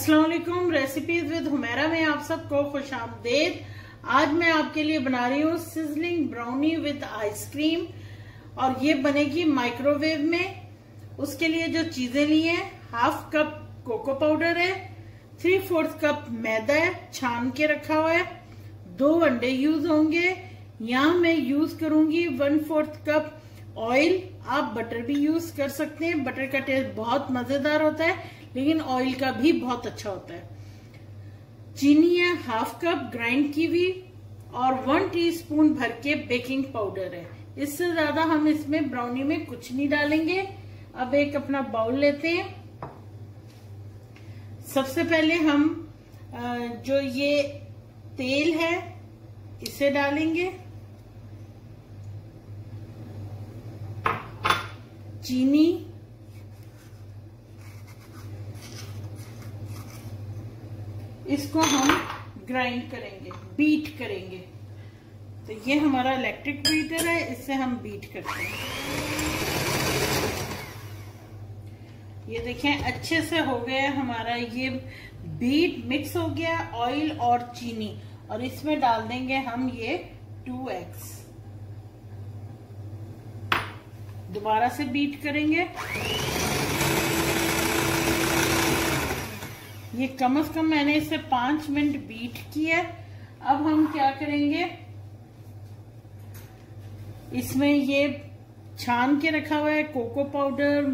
अस्सलाम वालेकुम। Recipes with Humaira में आप सबको खुशामदेद। आज मैं आपके लिए बना रही हूँ सिजलिंग ब्राउनी विद आइसक्रीम, और ये बनेगी माइक्रोवेव में। उसके लिए जो चीजें ली हैं, 1/2 कप कोको पाउडर है, 3/4 कप मैदा है, छान के रखा हुआ है, 2 अंडे यूज होंगे। यहाँ मैं यूज करूंगी 1/4 कप ऑयल। आप बटर भी यूज कर सकते हैं, बटर का टेस्ट बहुत मजेदार होता है, लेकिन ऑयल का भी बहुत अच्छा होता है। चीनी है 1/2 कप ग्राइंड की हुई, और 1 टीस्पून भर के बेकिंग पाउडर है। इससे ज्यादा हम इसमें ब्राउनी में कुछ नहीं डालेंगे। अब एक अपना बाउल लेते हैं। सबसे पहले हम जो ये तेल है इसे डालेंगे, चीनी, इसको हम ग्राइंड करेंगे, बीट करेंगे। तो ये हमारा इलेक्ट्रिक बीटर है, इससे हम बीट करते हैं। ये देखें अच्छे से हो गया हमारा ये बीट, मिक्स हो गया ऑयल और चीनी, और इसमें डाल देंगे हम ये 2 एग्स। दोबारा से बीट करेंगे। ये कम से कम मैंने इसे 5 मिनट बीट किया। अब हम क्या करेंगे, इसमें ये छान के रखा हुआ है कोको पाउडर,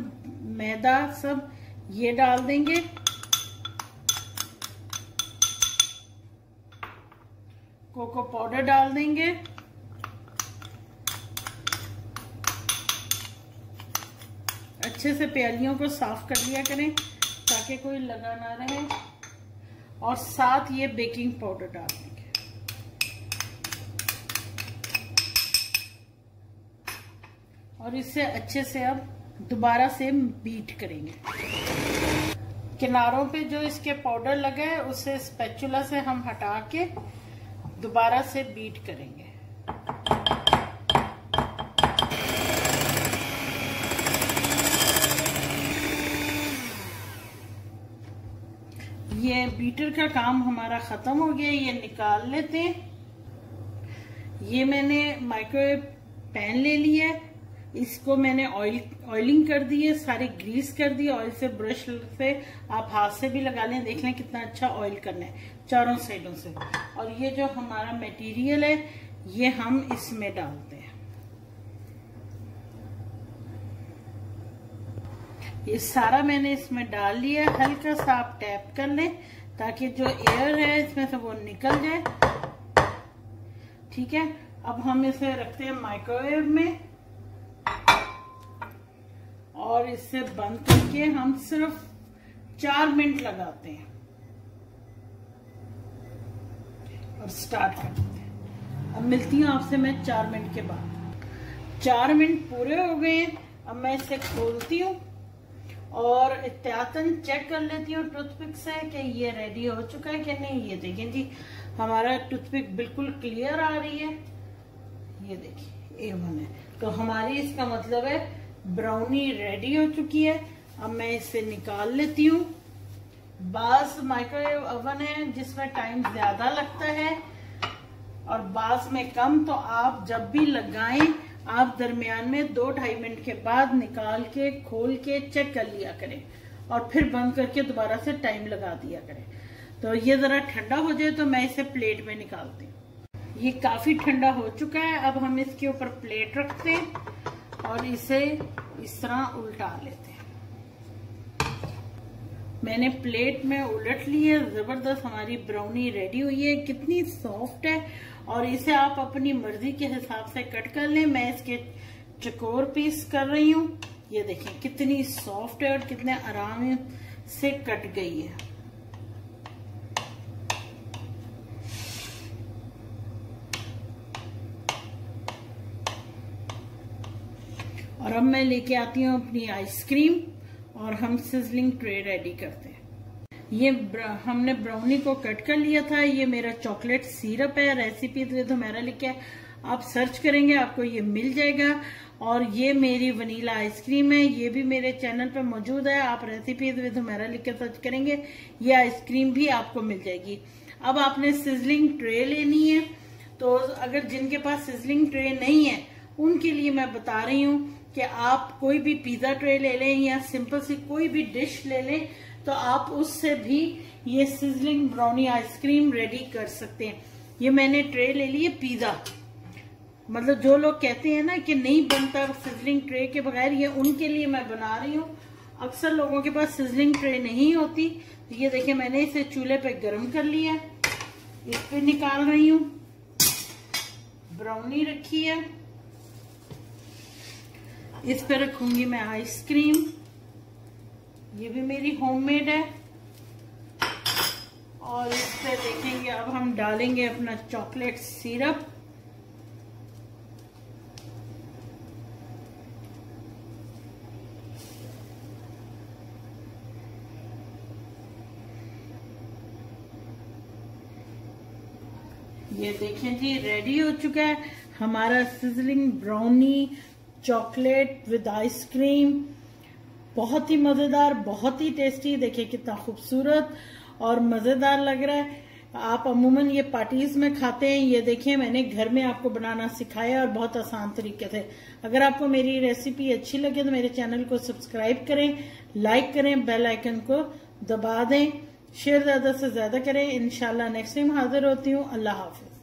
मैदा, सब ये डाल देंगे। कोको पाउडर डाल देंगे, अच्छे से प्यालियों को साफ कर लिया करें ताकि कोई लगा ना रहे, और साथ ये बेकिंग पाउडर डाल देंगे। और इससे अच्छे से अब दोबारा से बीट करेंगे। किनारों पे जो इसके पाउडर लगा है उसे स्पैचुला से हम हटा के दोबारा से बीट करेंगे। ये बीटर का काम हमारा खत्म हो गया, ये निकाल लेते हैं। ये मैंने माइक्रोवेव पैन ले लिया, इसको मैंने ऑयलिंग कर दी है, सारी ग्रीस कर दी ऑयल से, ब्रश से, आप हाथ से भी लगा लें, देख लें कितना अच्छा ऑयल करना है चारों साइडों से। और ये जो हमारा मटेरियल है ये हम इसमें डालते हैं। ये सारा मैंने इसमें डाल लिया। हल्का सा आप टैप कर लें ताकि जो एयर है इसमें से वो निकल जाए। ठीक है, अब हम इसे रखते हैं माइक्रोवेव में, और इसे बंद करके हम सिर्फ 4 मिनट लगाते हैं और स्टार्ट कर देते हैं। अब मिलती हूँ आपसे मैं 4 मिनट के बाद। 4 मिनट पूरे हो गए हैं। अब मैं इसे खोलती हूँ और एहतियातन चेक कर लेती हूँ टूथपिक से कि ये रेडी हो चुका है कि नहीं। ये देखें जी, हमारा टूथपिक बिल्कुल क्लियर आ रही है। ये देखिए A1 है, तो हमारी इसका मतलब है ब्राउनी रेडी हो चुकी है। अब मैं इसे निकाल लेती हूँ। बास माइक्रोवेव ओवन है जिसमें टाइम ज्यादा लगता है और बास में कम, तो आप जब भी लगाएं आप दरमियान में 2-2.5 मिनट के बाद निकाल के खोल के चेक कर लिया करें, और फिर बंद करके दोबारा से टाइम लगा दिया करें। तो ये जरा ठंडा हो जाए तो मैं इसे प्लेट में निकालती हूँ। ये काफी ठंडा हो चुका है। अब हम इसके ऊपर प्लेट रखते हैं और इसे इस तरह उल्टा लेते हैं। मैंने प्लेट में उलट ली है। जबरदस्त हमारी ब्राउनी रेडी हुई है, कितनी सॉफ्ट है। और इसे आप अपनी मर्जी के हिसाब से कट कर लें। मैं इसके चकोर पीस कर रही हूँ। ये देखें कितनी सॉफ्ट है और कितने आराम से कट गई है। और अब मैं लेके आती हूँ अपनी आइसक्रीम, और हम सिजलिंग ट्रे रेडी करते हैं। ये हमने ब्राउनी को कट कर लिया था। ये मेरा चॉकलेट सिरप है, रेसिपीज विद हुमैरा लिखा है, आप सर्च करेंगे आपको ये मिल जाएगा। और ये मेरी वनीला आइसक्रीम है, ये भी मेरे चैनल पर मौजूद है, आप रेसिपीज विद हुमैरा लिख के सर्च करेंगे ये आइसक्रीम भी आपको मिल जाएगी। अब आपने सिजलिंग ट्रे लेनी है, तो अगर जिनके पास सिजलिंग ट्रे नहीं है उनके लिए मैं बता रही हूँ कि आप कोई भी पिज्जा ट्रे ले लें या सिंपल सी कोई भी डिश ले लें, तो आप उससे भी ये सिजलिंग ब्राउनी आइसक्रीम रेडी कर सकते हैं। ये मैंने ट्रे ले ली है पिज्जा, मतलब जो लोग कहते हैं ना कि नहीं बनता सिजलिंग ट्रे के बगैर, ये उनके लिए मैं बना रही हूँ। अक्सर लोगों के पास सिजलिंग ट्रे नहीं होती। तो ये देखिए मैंने इसे चूल्हे पे गर्म कर लिया, इस पे निकाल रही हूँ। ब्राउनी रखी है, इस पे रखूंगी मैं आइसक्रीम, ये भी मेरी होममेड है। और इस पे देखेंगे अब हम डालेंगे अपना चॉकलेट सिरप। ये देखें जी रेडी हो चुका है हमारा sizzling brownie chocolate with ice cream. बहुत ही मजेदार, बहुत ही टेस्टी, देखिए कितना खूबसूरत और मजेदार लग रहा है। आप अमूमन ये पार्टीज में खाते हैं। ये देखिए मैंने घर में आपको बनाना सिखाया और बहुत आसान तरीके थे। अगर आपको मेरी रेसिपी अच्छी लगे तो मेरे चैनल को सब्सक्राइब करें, लाइक करें, बेल आइकन को दबा दें, शेयर ज्यादा से ज्यादा करें। इंशाल्लाह नेक्स्ट टाइम हाजिर होती हूँ। अल्लाह हाफिज।